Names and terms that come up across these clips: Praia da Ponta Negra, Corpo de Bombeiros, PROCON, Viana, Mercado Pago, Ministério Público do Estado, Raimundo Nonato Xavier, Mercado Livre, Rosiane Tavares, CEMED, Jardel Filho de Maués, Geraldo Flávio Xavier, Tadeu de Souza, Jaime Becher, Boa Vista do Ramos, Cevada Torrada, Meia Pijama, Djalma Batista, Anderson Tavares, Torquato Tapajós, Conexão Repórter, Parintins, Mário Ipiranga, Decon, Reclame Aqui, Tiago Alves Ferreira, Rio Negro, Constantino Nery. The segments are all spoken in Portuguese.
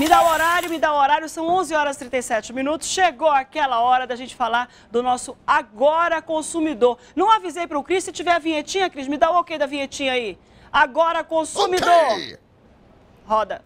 Me dá o horário, são 11h37, chegou aquela hora da gente falar do nosso Agora Consumidor. Não avisei pro Cris, se tiver a vinhetinha, Cris, me dá o ok da vinhetinha aí. Agora Consumidor. Okay. Roda.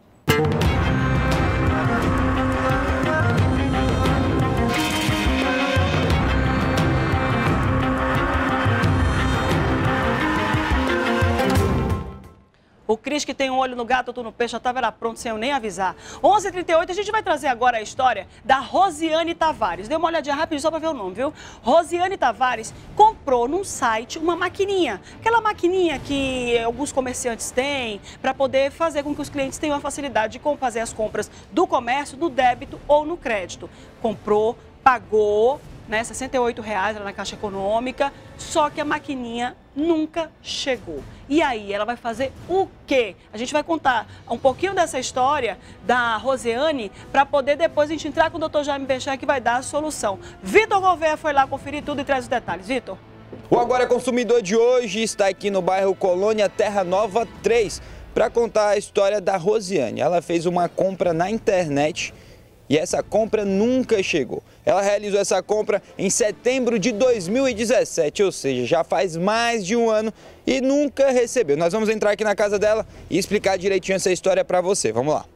O Cris, que tem um olho no gato, outro no peixe, estava pronto sem eu nem avisar. 11h38, a gente vai trazer agora a história da Rosiane Tavares. Dê uma olhadinha rápido só para ver o nome, viu? Rosiane Tavares comprou num site uma maquininha. Aquela maquininha que alguns comerciantes têm para poder fazer com que os clientes tenham a facilidade de fazer as compras do comércio, no débito ou no crédito. Comprou, pagou, né, R$ 68,00 na Caixa Econômica, só que a maquininha nunca chegou. E aí, ela vai fazer o quê? A gente vai contar um pouquinho dessa história da Rosiane para poder depois a gente entrar com o Dr. Jaime Becher, que vai dar a solução. Vitor Gouveia foi lá conferir tudo e traz os detalhes. Vitor? O Agora Consumidor de hoje está aqui no bairro Colônia Terra Nova 3 para contar a história da Rosiane. Ela fez uma compra na internet e essa compra nunca chegou. Ela realizou essa compra em setembro de 2017, ou seja, já faz mais de um ano e nunca recebeu. Nós vamos entrar aqui na casa dela e explicar direitinho essa história para você. Vamos lá.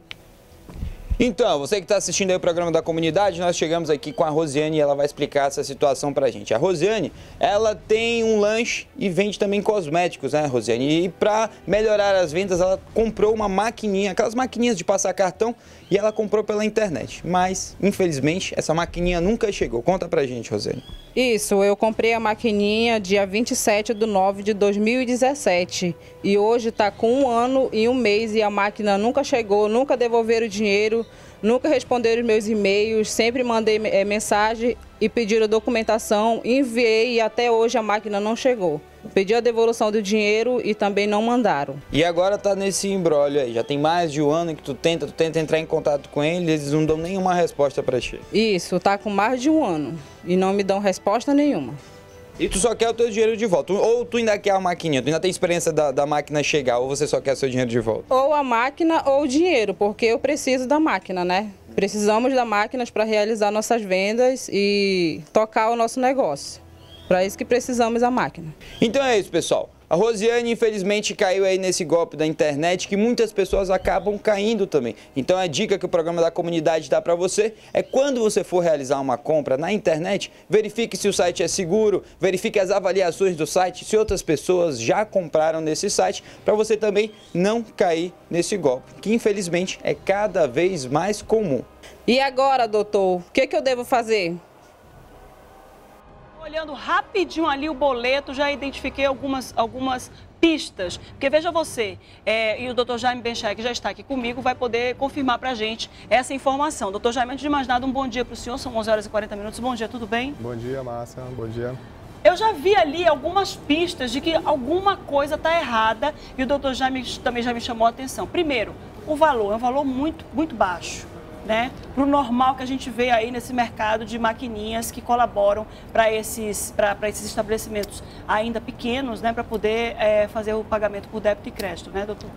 Então, você que está assistindo aí o programa da comunidade, nós chegamos aqui com a Rosiane e ela vai explicar essa situação para a gente. A Rosiane, ela tem um lanche e vende também cosméticos, né, Rosiane? E para melhorar as vendas, ela comprou uma maquininha, aquelas maquininhas de passar cartão, e ela comprou pela internet. Mas, infelizmente, essa maquininha nunca chegou. Conta para a gente, Rosiane. Isso, eu comprei a maquininha dia 27/9/2017 e hoje está com 1 ano e 1 mês e a máquina nunca chegou, nunca devolveram o dinheiro. Nunca responderam os meus e-mails, sempre mandei mensagem e pediram documentação, enviei e até hoje a máquina não chegou. Pedi a devolução do dinheiro e também não mandaram. E agora tá nesse imbróglio aí, já tem mais de um ano que tu tenta entrar em contato com eles, eles não dão nenhuma resposta pra ti. Isso, tá com mais de um ano e não me dão resposta nenhuma. E tu só quer o teu dinheiro de volta, ou tu ainda quer a maquininha, tu ainda tem experiência da máquina chegar, ou você só quer o seu dinheiro de volta? Ou a máquina ou o dinheiro, porque eu preciso da máquina, né? Precisamos da máquina para realizar nossas vendas e tocar o nosso negócio. Para isso que precisamos da máquina. Então é isso, pessoal. A Rosiane, infelizmente, caiu aí nesse golpe da internet que muitas pessoas acabam caindo também. Então, a dica que o programa da comunidade dá para você é quando você for realizar uma compra na internet, verifique se o site é seguro, verifique as avaliações do site, se outras pessoas já compraram nesse site, para você também não cair nesse golpe, que infelizmente é cada vez mais comum. E agora, doutor, o que eu devo fazer? Olhando rapidinho ali o boleto, já identifiquei algumas pistas, porque veja você, e o Dr. Jaime Bencha, que já está aqui comigo, vai poder confirmar para a gente essa informação. Dr. Jaime, antes de mais nada, um bom dia para o senhor, são 11h40, bom dia, tudo bem? Bom dia, Márcia, bom dia. Eu já vi ali algumas pistas de que alguma coisa está errada e o Dr. Jaime também já me chamou a atenção. Primeiro, o valor, é um valor muito, muito baixo, né, para o normal que a gente vê aí nesse mercado de maquininhas que colaboram para esses estabelecimentos ainda pequenos, né, para poder fazer o pagamento por débito e crédito, né, doutor?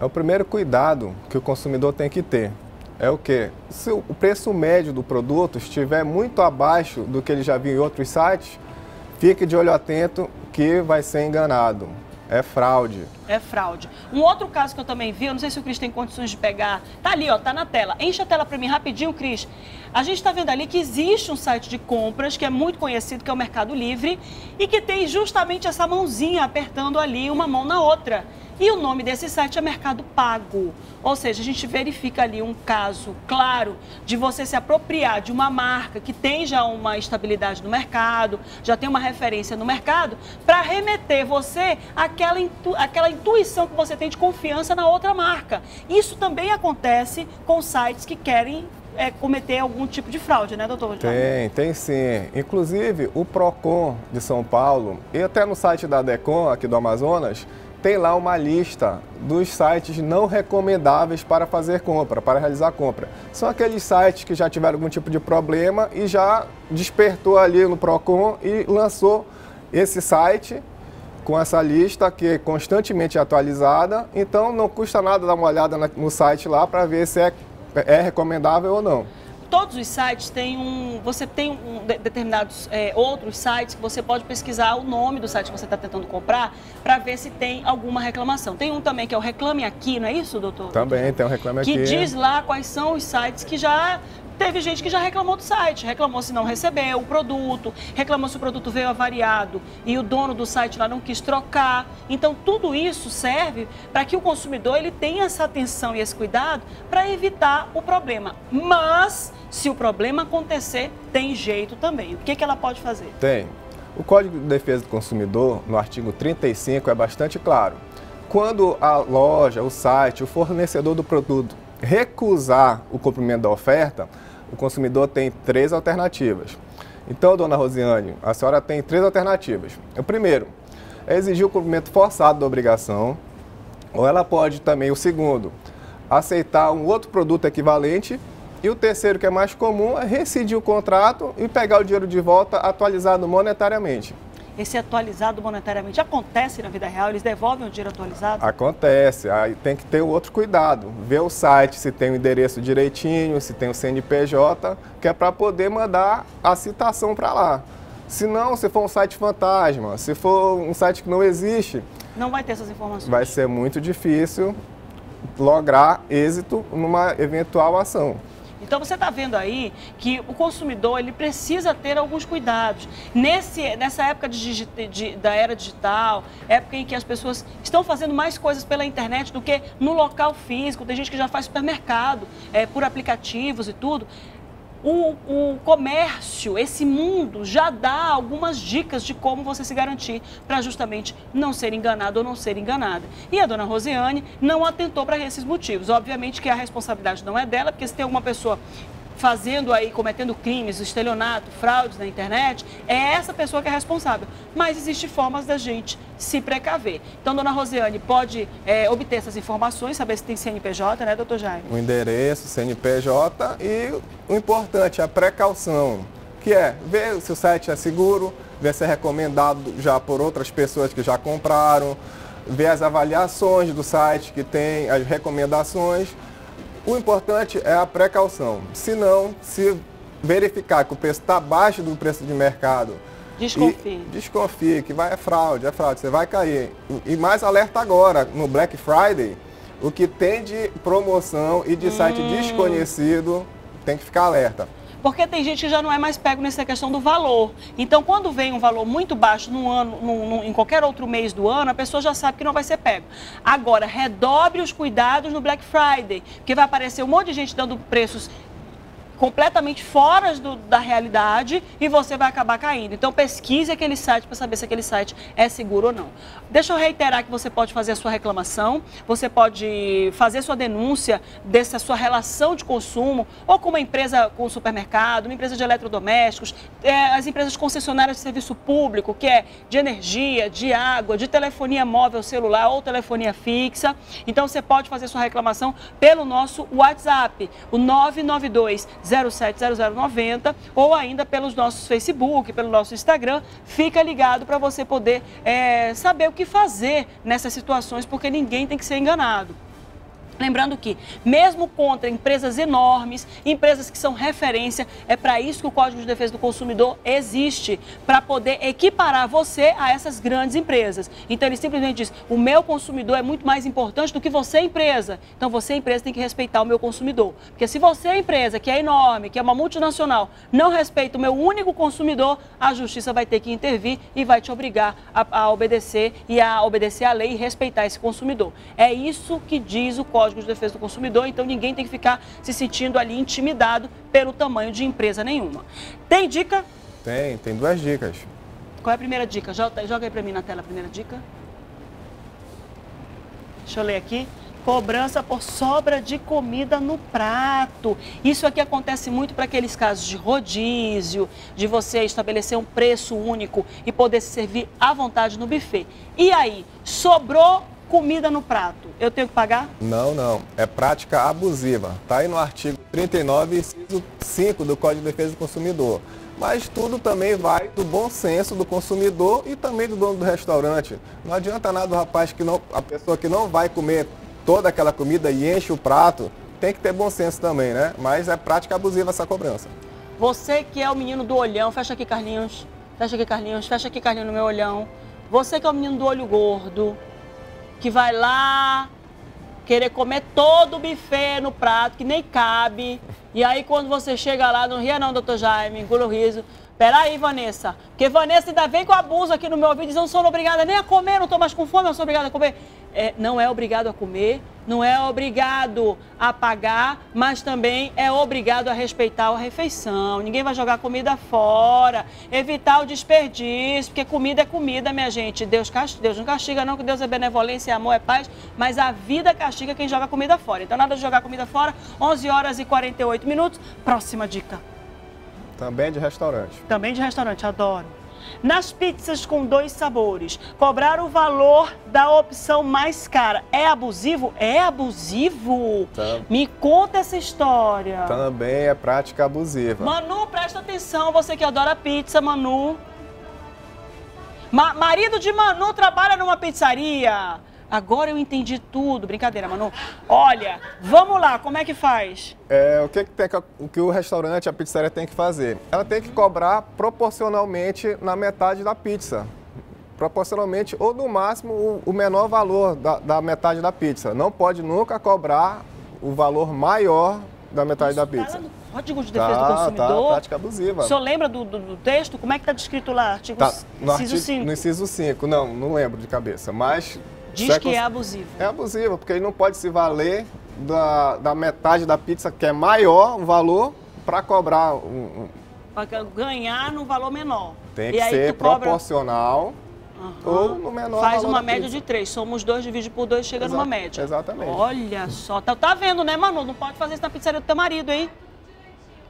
É o primeiro cuidado que o consumidor tem que ter. É o quê? Se o preço médio do produto estiver muito abaixo do que ele já viu em outros sites, fique de olho atento que vai ser enganado. É fraude. É fraude. Um outro caso que eu também vi, eu não sei se o Cris tem condições de pegar, tá ali, ó, tá na tela. Enche a tela para mim rapidinho, Cris. A gente tá vendo ali que existe um site de compras que é muito conhecido, que é o Mercado Livre, e que tem justamente essa mãozinha apertando ali uma mão na outra. E o nome desse site é Mercado Pago. Ou seja, a gente verifica ali um caso claro de você se apropriar de uma marca que tem já uma estabilidade no mercado, já tem uma referência no mercado, para remeter você àquela intuição que você tem de confiança na outra marca. Isso também acontece com sites que querem cometer algum tipo de fraude, né, doutor? Tem sim. Inclusive, o PROCON de São Paulo e até no site da Decon, aqui do Amazonas, tem lá uma lista dos sites não recomendáveis para fazer compra, para realizar compra. São aqueles sites que já tiveram algum tipo de problema e já despertou ali no PROCON e lançou esse site com essa lista que é constantemente atualizada. Então não custa nada dar uma olhada no site lá para ver se é é recomendável ou não? Todos os sites têm determinados outros sites que você pode pesquisar o nome do site que você está tentando comprar para ver se tem alguma reclamação. Tem um também que é o Reclame Aqui, não é isso, doutor? Também tem o Reclame Aqui. Que diz lá quais são os sites que já... Teve gente que já reclamou do site, reclamou se não recebeu o produto, reclamou se o produto veio avariado e o dono do site lá não quis trocar. Então, tudo isso serve para que o consumidor ele tenha essa atenção e esse cuidado para evitar o problema. Mas, se o problema acontecer, tem jeito também. O que, que ela pode fazer? Tem. O Código de Defesa do Consumidor, no artigo 35, é bastante claro. Quando a loja, o site, o fornecedor do produto recusar o cumprimento da oferta, o consumidor tem 3 alternativas. Então, dona Rosiane, a senhora tem 3 alternativas. O primeiro é exigir o cumprimento forçado da obrigação, ou ela pode também, o segundo, aceitar um outro produto equivalente, e o terceiro, que é mais comum, é rescindir o contrato e pegar o dinheiro de volta atualizado monetariamente. Esse atualizado monetariamente acontece na vida real? Eles devolvem o dinheiro atualizado? Acontece. Aí tem que ter outro cuidado. Ver o site se tem o endereço direitinho, se tem o CNPJ, que é para poder mandar a citação para lá. Se não, se for um site fantasma, se for um site que não existe... Não vai ter essas informações. Vai ser muito difícil lograr êxito numa eventual ação. Então, você está vendo aí que o consumidor ele precisa ter alguns cuidados. Nessa época da era digital, época em que as pessoas estão fazendo mais coisas pela internet do que no local físico, tem gente que já faz supermercado por aplicativos e tudo. O comércio, esse mundo, já dá algumas dicas de como você se garantir para justamente não ser enganado ou não ser enganada. E a dona Rosiane não atentou para esses motivos. Obviamente que a responsabilidade não é dela, porque se tem alguma pessoa fazendo aí, cometendo crimes, estelionato, fraudes na internet, é essa pessoa que é responsável. Mas existem formas da gente se precaver. Então, dona Rosiane pode obter essas informações, saber se tem CNPJ, né, doutor Jaime? O endereço, CNPJ, e o importante é a precaução, que é ver se o site é seguro, ver se é recomendado já por outras pessoas que já compraram, ver as avaliações do site que tem, as recomendações. O importante é a precaução. Se não, se verificar que o preço está abaixo do preço de mercado, desconfie que vai, é fraude, você vai cair. E mais alerta agora, no Black Friday, o que tem de promoção e de site desconhecido, tem que ficar alerta. Porque tem gente que já não é mais pego nessa questão do valor. Então, quando vem um valor muito baixo no ano, em qualquer outro mês do ano, a pessoa já sabe que não vai ser pego. Agora, redobre os cuidados no Black Friday, porque vai aparecer um monte de gente dando preços completamente fora da realidade e você vai acabar caindo. Então, pesquise aquele site para saber se aquele site é seguro ou não. Deixa eu reiterar que você pode fazer a sua reclamação, você pode fazer sua denúncia dessa sua relação de consumo, ou com uma empresa, com um supermercado, uma empresa de eletrodomésticos, as empresas concessionárias de serviço público, que é de energia, de água, de telefonia móvel, celular ou telefonia fixa. Então, você pode fazer sua reclamação pelo nosso WhatsApp, o 992 070090, ou ainda pelos nossos Facebook, pelo nosso Instagram. Fica ligado para você poder saber o que fazer nessas situações, porque ninguém tem que ser enganado. Lembrando que, mesmo contra empresas enormes, empresas que são referência, é para isso que o Código de Defesa do Consumidor existe, para poder equiparar você a essas grandes empresas. Então, ele simplesmente diz, o meu consumidor é muito mais importante do que você, empresa. Então, você, empresa, tem que respeitar o meu consumidor. Porque se você, empresa, que é enorme, que é uma multinacional, não respeita o meu único consumidor, a justiça vai ter que intervir e vai te obrigar a obedecer à lei e respeitar esse consumidor. É isso que diz o Código de Defesa do Consumidor, então ninguém tem que ficar se sentindo ali intimidado pelo tamanho de empresa nenhuma. Tem dica? Tem 2 dicas. Qual é a primeira dica? Joga aí pra mim na tela a primeira dica. Deixa eu ler aqui. Cobrança por sobra de comida no prato. Isso aqui acontece muito para aqueles casos de rodízio, de você estabelecer um preço único e poder se servir à vontade no buffet. E aí, sobrou comida no prato, eu tenho que pagar? Não, não. É prática abusiva. Está aí no artigo 39, inciso 5 do Código de Defesa do Consumidor. Mas tudo também vai do bom senso do consumidor e também do dono do restaurante. Não adianta nada o rapaz, a pessoa que não vai comer toda aquela comida e enche o prato, tem que ter bom senso também, né? Mas é prática abusiva essa cobrança. Você que é o menino do olhão, fecha aqui, Carlinhos, fecha aqui, Carlinhos, fecha aqui, Carlinhos, no meu olhão. Você que é o menino do olho gordo, que vai lá querer comer todo o buffet no prato, que nem cabe. E aí quando você chega lá, não ria não, doutor Jaime, engula o riso. Peraí, Vanessa, porque Vanessa ainda vem com abuso aqui no meu ouvido, dizendo eu não sou obrigada nem a comer, não estou mais com fome, eu sou obrigada a comer. É, não é obrigado a comer, não é obrigado a pagar, mas também é obrigado a respeitar a refeição. Ninguém vai jogar comida fora, evitar o desperdício, porque comida é comida, minha gente. Deus não castiga não, que Deus é benevolência, amor, é paz, mas a vida castiga quem joga comida fora. Então nada de jogar comida fora, 11h48. Próxima dica. Também de restaurante. Também de restaurante, adoro. Nas pizzas com 2 sabores, cobrar o valor da opção mais cara. É abusivo? É abusivo. Me conta essa história. Também é prática abusiva. Manu, presta atenção, você que adora pizza, Manu. Marido de Manu trabalha numa pizzaria. Agora eu entendi tudo. Brincadeira, Manu. Olha, vamos lá, como é que faz? É, o que o restaurante, a pizzaria tem que fazer? Ela tem que cobrar proporcionalmente na metade da pizza. Proporcionalmente ou no máximo o menor valor da metade da pizza. Não pode nunca cobrar o valor maior da metade da pizza. Código de Defesa do Consumidor. Tá, prática abusiva. O senhor lembra do texto? Como é que está descrito lá? Artigo, tá, inciso 5. No inciso 5, não lembro de cabeça, mas... Diz que é abusivo. É abusivo, porque ele não pode se valer da metade da pizza, que é maior o valor, para cobrar para ganhar no valor menor. Tem que ser proporcional ou no menor valor. Faz uma média de 3. Somos 2, divide por 2, chega numa média. Exatamente. Olha só. Tá vendo, né, Manu? Não pode fazer isso na pizzaria do teu marido, hein?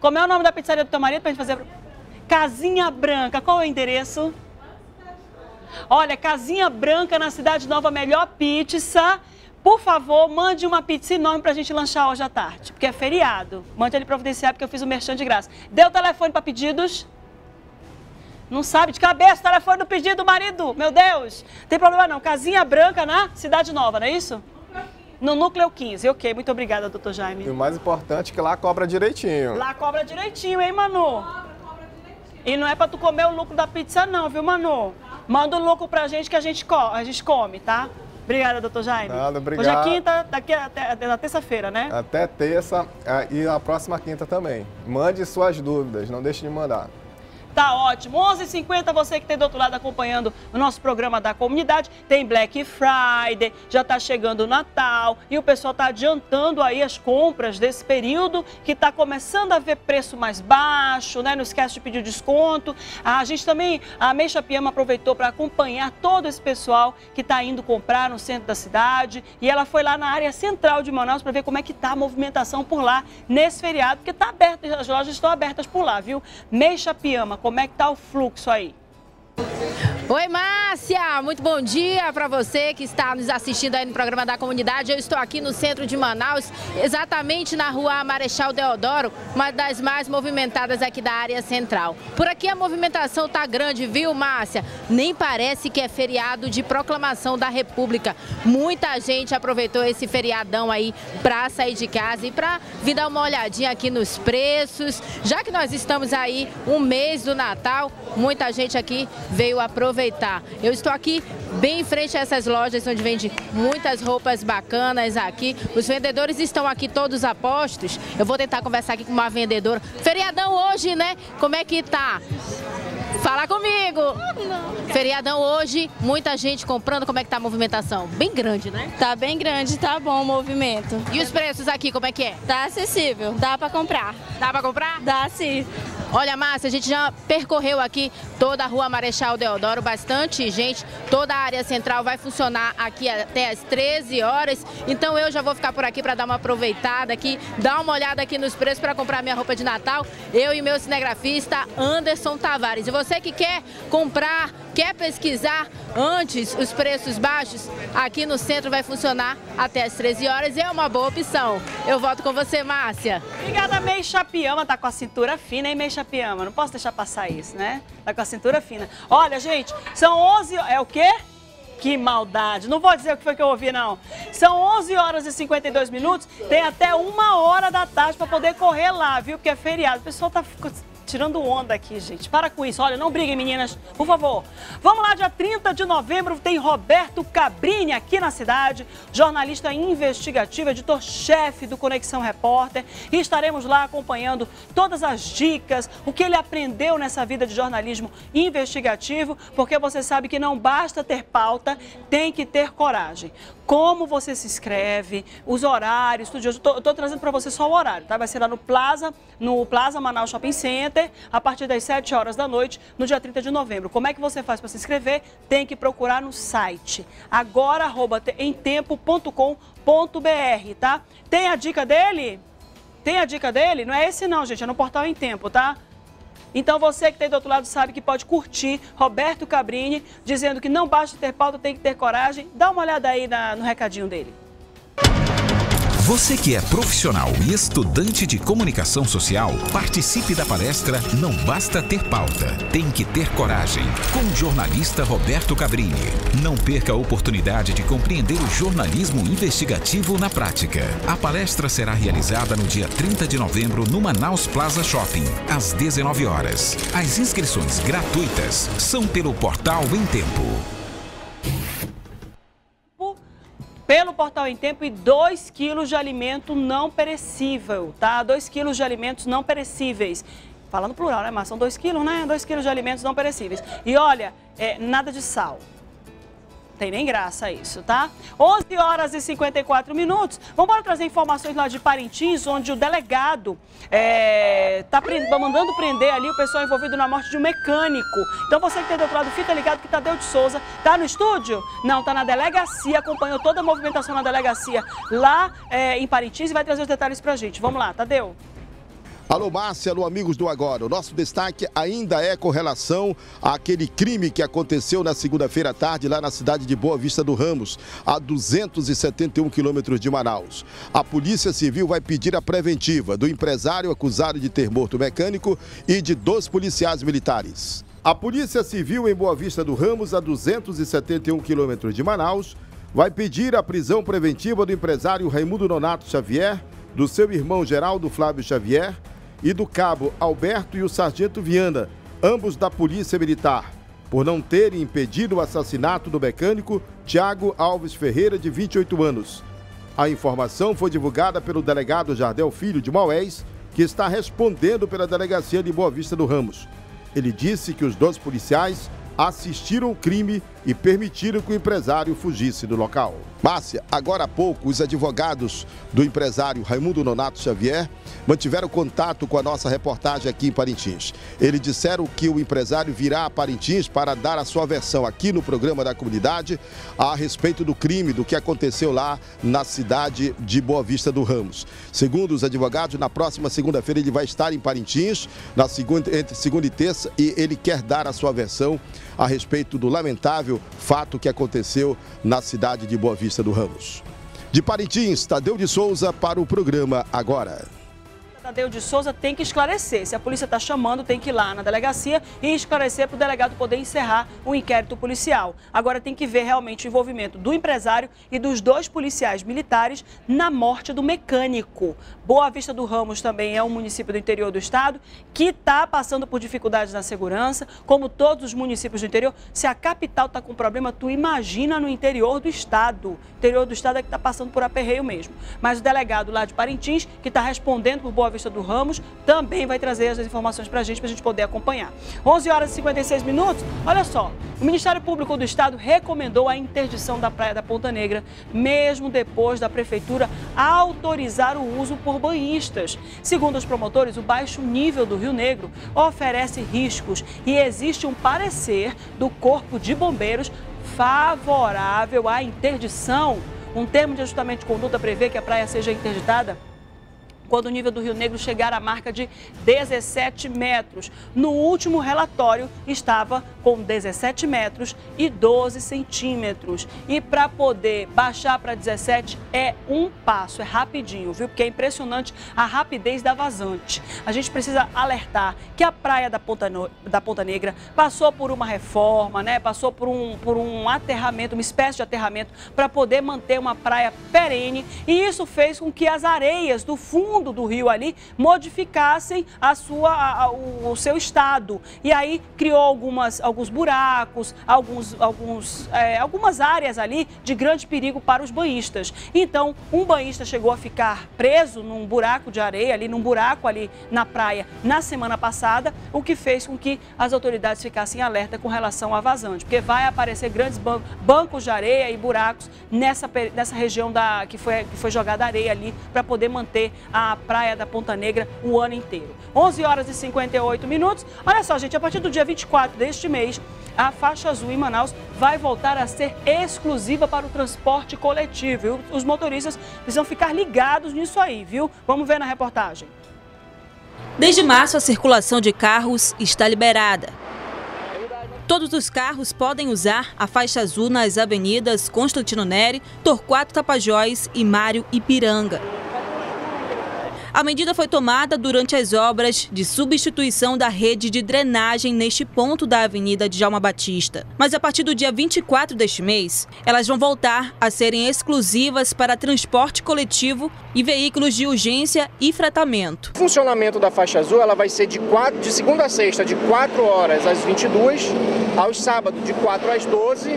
Como é o nome da pizzaria do teu marido pra gente fazer? Casinha Branca. Qual é o endereço? Olha, Casinha Branca na Cidade Nova, melhor pizza. Por favor, mande uma pizza enorme pra gente lanchar hoje à tarde, porque é feriado. Mande ele providenciar, porque eu fiz o merchan de graça. Dê o telefone pra pedidos? Não sabe de cabeça o telefone do pedido, marido. Meu Deus, não tem problema não. Casinha Branca na Cidade Nova, não é isso? No Núcleo 15, ok. Muito obrigada, doutor Jaime. E o mais importante é que lá cobra direitinho. Lá cobra direitinho, hein, Manu? Cobra direitinho. E não é pra tu comer o lucro da pizza não, viu, Manu? Manda um louco pra gente que a gente come, tá? Obrigada, doutor Jaime. Nada, obrigado. Hoje é quinta, daqui até terça-feira, né? Até terça e a próxima quinta também. Mande suas dúvidas, não deixe de mandar. Tá ótimo. 11h50, você que tem do outro lado acompanhando o nosso programa da comunidade. Tem Black Friday, já tá chegando o Natal e o pessoal tá adiantando aí as compras desse período que tá começando a ver preço mais baixo, né? Não esquece de pedir desconto. A gente também, a Meia Pijama aproveitou para acompanhar todo esse pessoal que tá indo comprar no centro da cidade e ela foi lá na área central de Manaus para ver como é que tá a movimentação por lá nesse feriado, porque tá aberto, as lojas estão abertas por lá, viu? Meia Pijama. Como é que tá o fluxo aí? Oi, Márcia! Muito bom dia para você que está nos assistindo aí no programa da comunidade. Eu estou aqui no centro de Manaus, exatamente na rua Marechal Deodoro, uma das mais movimentadas aqui da área central. Por aqui a movimentação tá grande, viu, Márcia? Nem parece que é feriado de proclamação da República. Muita gente aproveitou esse feriadão aí para sair de casa e para vir dar uma olhadinha aqui nos preços. Já que nós estamos aí um mês do Natal, muita gente aqui veio aproveitar. Eu estou aqui bem em frente a essas lojas onde vende muitas roupas bacanas aqui. Os vendedores estão aqui todos a postos. Eu vou tentar conversar aqui com uma vendedora. Feriadão hoje, né? Como é que tá? Fala comigo! Feriadão hoje, muita gente comprando. Como é que tá a movimentação? Bem grande, né? Tá bem grande, tá bom o movimento. E os preços aqui, como é que é? Tá acessível, dá pra comprar. Dá pra comprar? Dá sim. Olha, Márcia, a gente já percorreu aqui toda a rua Marechal Deodoro, bastante gente. Toda a área central vai funcionar aqui até às 13 horas. Então eu já vou ficar por aqui para dar uma aproveitada aqui, dar uma olhada aqui nos preços para comprar minha roupa de Natal. Eu e meu cinegrafista Anderson Tavares. E você que quer comprar, quer pesquisar antes os preços baixos, aqui no centro vai funcionar até às 13 horas. É uma boa opção. Eu volto com você, Márcia. Obrigada, Meia Pijama. Tá com a cintura fina, hein, Meia Pijama? Não posso deixar passar isso, né? Tá com a cintura fina. Olha, gente, são 11... É o quê? Que maldade. Não vou dizer o que foi que eu ouvi, não. São 11 horas e 52 minutos. Tem até 1 hora da tarde para poder correr lá, viu? Porque é feriado. O pessoal tá tirando onda aqui, gente. Para com isso. Olha, não briguem, meninas, por favor. Vamos lá, dia 30 de novembro tem Roberto Cabrini aqui na cidade, jornalista investigativo, editor-chefe do Conexão Repórter. E estaremos lá acompanhando todas as dicas, o que ele aprendeu nessa vida de jornalismo investigativo, porque você sabe que não basta ter pauta, tem que ter coragem. Como você se inscreve, os horários, tudo. Eu estou trazendo para você só o horário, tá? Vai ser lá no Plaza Manaus Shopping Center, a partir das 7 horas da noite, no dia 30 de novembro. Como é que você faz para se inscrever? Tem que procurar no site, agora@emtempo.com.br, tá? Tem a dica dele? Tem a dica dele? Não é esse não, gente, é no Portal Em Tempo, tá? Então você que está do outro lado sabe que pode curtir Roberto Cabrini, dizendo que não basta ter pauta, tem que ter coragem. Dá uma olhada aí no recadinho dele. Você que é profissional e estudante de comunicação social, participe da palestra Não Basta Ter Pauta, Tem que Ter Coragem, com o jornalista Roberto Cabrini. Não perca a oportunidade de compreender o jornalismo investigativo na prática. A palestra será realizada no dia 30 de novembro no Manaus Plaza Shopping, às 19 horas. As inscrições gratuitas são pelo Portal Em Tempo. Pelo Portal Em Tempo e 2 quilos de alimento não perecível, tá? 2 quilos de alimentos não perecíveis. Falando plural, né, mas são 2 quilos, né? 2 quilos de alimentos não perecíveis. E olha, nada de sal. Não tem nem graça isso, tá? 11 horas e 54 minutos. Vamos embora trazer informações lá de Parintins, onde o delegado tá mandando prender ali o pessoal envolvido na morte de um mecânico. Então você que tem do outro lado, fica ligado que Tadeu de Souza tá no estúdio? Não, tá na delegacia, acompanhou toda a movimentação na delegacia lá em Parintins e vai trazer os detalhes pra gente. Vamos lá, Tadeu. Alô, Márcia, alô, amigos do Agora. O nosso destaque ainda é com relação àquele crime que aconteceu na segunda-feira à tarde lá na cidade de Boa Vista do Ramos, a 271 quilômetros de Manaus. A Polícia Civil vai pedir a preventiva do empresário acusado de ter morto o mecânico e de 2 policiais militares. A Polícia Civil em Boa Vista do Ramos, a 271 quilômetros de Manaus, vai pedir a prisão preventiva do empresário Raimundo Nonato Xavier, do seu irmão Geraldo Flávio Xavier, e do cabo Alberto e o sargento Viana, ambos da Polícia Militar, por não terem impedido o assassinato do mecânico Tiago Alves Ferreira, de 28 anos. A informação foi divulgada pelo delegado Jardel Filho de Maués, que está respondendo pela delegacia de Boa Vista do Ramos. Ele disse que os 2 policiais assistiram o crime e permitiram que o empresário fugisse do local. Márcia, agora há pouco, os advogados do empresário Raimundo Nonato Xavier mantiveram contato com a nossa reportagem aqui em Parintins. Eles disseram que o empresário virá a Parintins para dar a sua versão aqui no programa da comunidade a respeito do crime, do que aconteceu lá na cidade de Boa Vista do Ramos. Segundo os advogados, na próxima segunda-feira ele vai estar em Parintins, entre segunda e terça, e ele quer dar a sua versão a respeito do lamentável fato que aconteceu na cidade de Boa Vista do Ramos. De Parintins, Tadeu de Souza para o programa Agora. Tadeu de Souza tem que esclarecer. Se a polícia está chamando, tem que ir lá na delegacia e esclarecer para o delegado poder encerrar o inquérito policial. Agora tem que ver realmente o envolvimento do empresário e dos 2 policiais militares na morte do mecânico. Boa Vista do Ramos também é um município do interior do estado que está passando por dificuldades na segurança, como todos os municípios do interior. Se a capital está com problema, tu imagina no interior do estado. O interior do estado é que está passando por aperreio mesmo. Mas o delegado lá de Parintins, que está respondendo por Boa Vista do Ramos, também vai trazer as informações para a gente poder acompanhar. 11 horas e 56 minutos, olha só, o Ministério Público do Estado recomendou a interdição da Praia da Ponta Negra, mesmo depois da Prefeitura autorizar o uso por banhistas. Segundo os promotores, o baixo nível do Rio Negro oferece riscos e existe um parecer do Corpo de Bombeiros favorável à interdição. Um termo de ajustamento de conduta prevê que a praia seja interditada quando o nível do Rio Negro chegar à marca de 17 metros. No último relatório, estava com 17 metros e 12 centímetros. E para poder baixar para 17 é um passo, é rapidinho, viu? Porque é impressionante a rapidez da vazante. A gente precisa alertar que a Praia da Ponta Negra passou por uma reforma, né? Passou por um aterramento, uma espécie de aterramento, para poder manter uma praia perene. E isso fez com que as areias do fundo do rio ali modificassem o seu estado. E aí criou alguns buracos, algumas áreas ali de grande perigo para os banhistas. Então, um banhista chegou a ficar preso num buraco de areia, ali num buraco ali na praia na semana passada, o que fez com que as autoridades ficassem alerta com relação à vazante, porque vai aparecer grandes bancos de areia e buracos nessa região que foi jogada areia ali para poder manter a Praia da Ponta Negra o ano inteiro. 11h58. Olha só, gente, a partir do dia 24 deste mês, a faixa azul em Manaus vai voltar a ser exclusiva para o transporte coletivo. Viu? Os motoristas precisam ficar ligados nisso aí, viu? Vamos ver na reportagem. Desde março, a circulação de carros está liberada. Todos os carros podem usar a faixa azul nas avenidas Constantino Nery, Torquato Tapajós e Mário Ipiranga. A medida foi tomada durante as obras de substituição da rede de drenagem neste ponto da Avenida Djalma Batista. Mas a partir do dia 24 deste mês, elas vão voltar a serem exclusivas para transporte coletivo e veículos de urgência e fretamento. O funcionamento da faixa azul ela vai ser de segunda a sexta, de 4 horas às 22, aos sábados de 4 às 12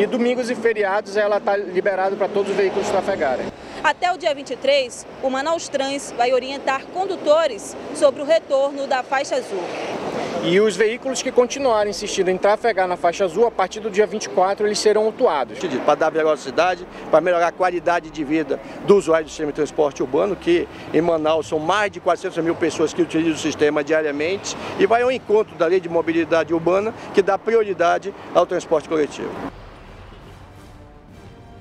e domingos e feriados ela está liberada para todos os veículos trafegarem. Até o dia 23, o Manaus Trans vai orientar condutores sobre o retorno da faixa azul. E os veículos que continuarem insistindo em trafegar na faixa azul, a partir do dia 24, eles serão autuados. Para dar velocidade, para melhorar a qualidade de vida do usuário do sistema de transporte urbano, que em Manaus são mais de 400 mil pessoas que utilizam o sistema diariamente, e vai ao encontro da Lei de Mobilidade Urbana, que dá prioridade ao transporte coletivo.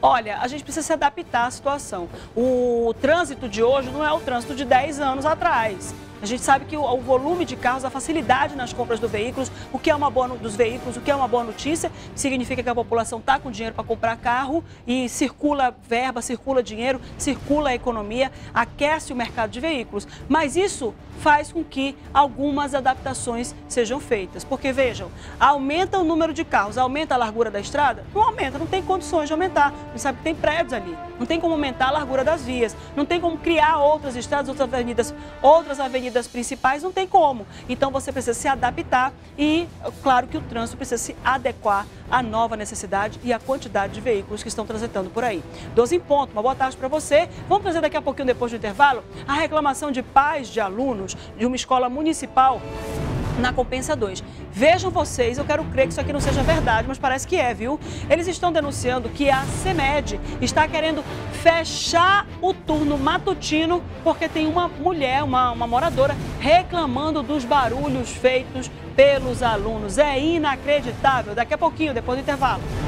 Olha, a gente precisa se adaptar à situação. O trânsito de hoje não é o trânsito de 10 anos atrás. A gente sabe que o volume de carros, a facilidade nas compras dos veículos, o que é uma boa notícia, significa que a população está com dinheiro para comprar carro e circula verba, circula dinheiro, circula a economia, aquece o mercado de veículos. Mas isso faz com que algumas adaptações sejam feitas. Porque, vejam, aumenta o número de carros, aumenta a largura da estrada? Não aumenta, não tem condições de aumentar. A gente sabe que tem prédios ali, não tem como aumentar a largura das vias, não tem como criar outras estradas, outras avenidas das principais, não tem como. Então você precisa se adaptar e, claro, que o trânsito precisa se adequar à nova necessidade e à quantidade de veículos que estão transitando por aí. 12h, uma boa tarde para você. Vamos trazer daqui a pouquinho, depois do intervalo, a reclamação de pais de alunos de uma escola municipal na Compensa 2. Vejam vocês, eu quero crer que isso aqui não seja verdade, mas parece que é, viu? Eles estão denunciando que a CEMED está querendo fechar o turno matutino porque tem uma mulher, uma moradora, reclamando dos barulhos feitos pelos alunos. É inacreditável. Daqui a pouquinho, depois do intervalo.